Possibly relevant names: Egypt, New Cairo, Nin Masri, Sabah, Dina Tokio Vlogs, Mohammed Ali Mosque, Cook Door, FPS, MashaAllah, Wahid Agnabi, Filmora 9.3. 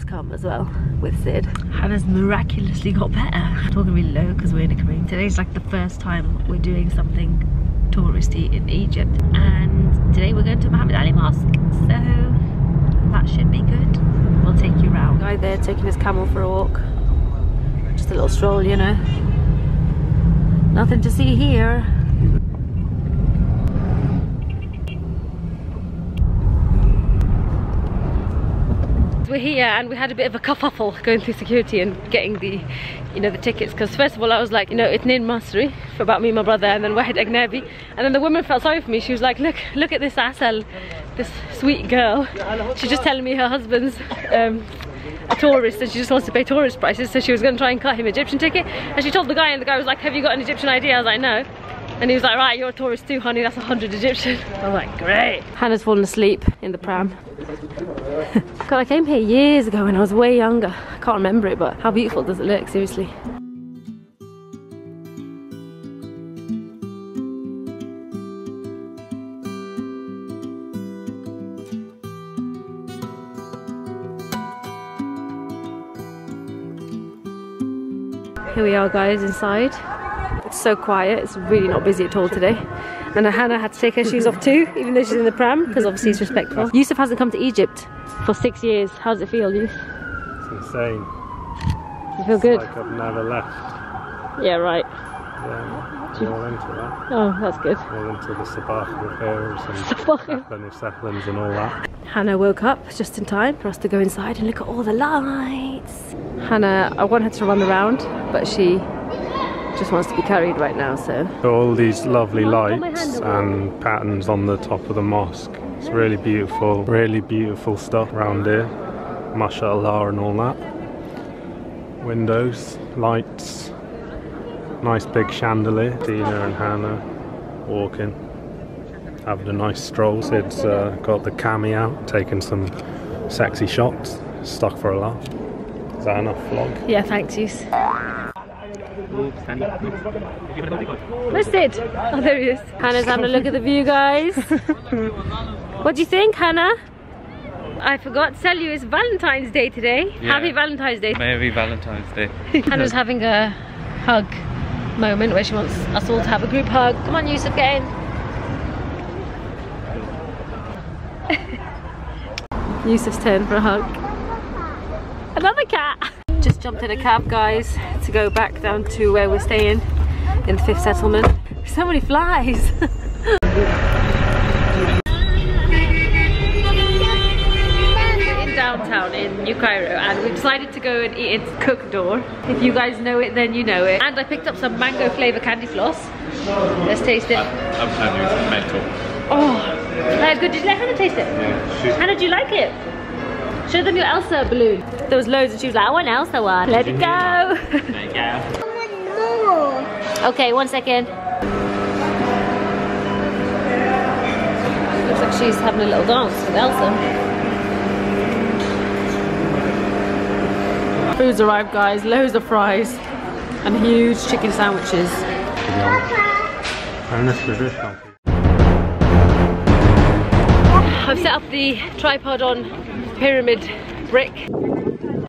Sid's come as well with Sid. Hannah's miraculously got better. Talking really low because we're in a community. Today's like the first time we're doing something touristy in Egypt, and today we're going to Mohammed Ali Mosque, so that should be good. We'll take you round. Guy there taking his camel for a walk, just a little stroll, you know. Nothing to see here. We're here and we had a bit of a kerfuffle going through security and getting the, you know, the tickets, because first of all I was like, you know, it's Nin Masri about me and my brother, and then Wahid Agnabi, and then the woman felt sorry for me. She was like, look at this Asal, this sweet girl, she's just telling me her husband's a tourist and she just wants to pay tourist prices, so she was going to try and cut him Egyptian ticket, and she told the guy, and the guy was like, have you got an Egyptian ID? I was like, no. And he was like, right, you're a tourist too, honey, that's 100 Egyptian. I was like, great. Hannah's fallen asleep in the pram. God, I came here years ago when I was way younger. I can't remember it, but how beautiful does it look, seriously? Here we are, guys, inside. It's so quiet, it's really not busy at all today. And Hannah had to take her shoes off too, even though she's in the pram, because obviously it's respectful. Yusuf hasn't come to Egypt for 6 years. How does it feel, Yusuf? It's insane. You feel good? It's like I've never left. Yeah, right. Yeah, more into that. Oh, that's good. More into the Sabah hills and Saplands and all that. Hannah woke up just in time for us to go inside and look at all the lights. Hannah, I want her to run around, but she just wants to be carried right now, so. All these lovely lights and patterns on the top of the mosque. It's really beautiful stuff around here. MashaAllah and all that. Windows, lights, nice big chandelier. Dina and Hannah walking, having a nice stroll. Sid's got the cami out, taking some sexy shots, stuck for a laugh. Is that enough vlog? Yeah, thanks, Yus. Where's Sid? Oh, there he is. Hannah's having a look at the view, guys. What do you think, Hannah? I forgot to tell you, it's Valentine's Day today. Yeah. Happy Valentine's Day. Merry Valentine's Day. Hannah's having a hug moment where she wants us all to have a group hug. Come on, Yusuf, get in. Yusuf's turn for a hug. Another cat. Just jumped in a cab, guys, to go back down to where we're staying in the 5th settlement. So many flies! In downtown in New Cairo, and we decided to go and eat at Cook Door. If you guys know it, then you know it. And I picked up some mango flavour candy floss. Let's taste it. I'm having it mental. Oh, that is good. Did you let Hannah taste it? Yeah. Hannah, do you like it? Show them your Elsa balloon. There was loads and she was like, I want Elsa one. Let it go. There you go. I want more. Okay, 1 second. Looks like she's having a little dance with Elsa. Food's arrived, guys. Loads of fries and huge chicken sandwiches. I've set up the tripod on pyramid brick.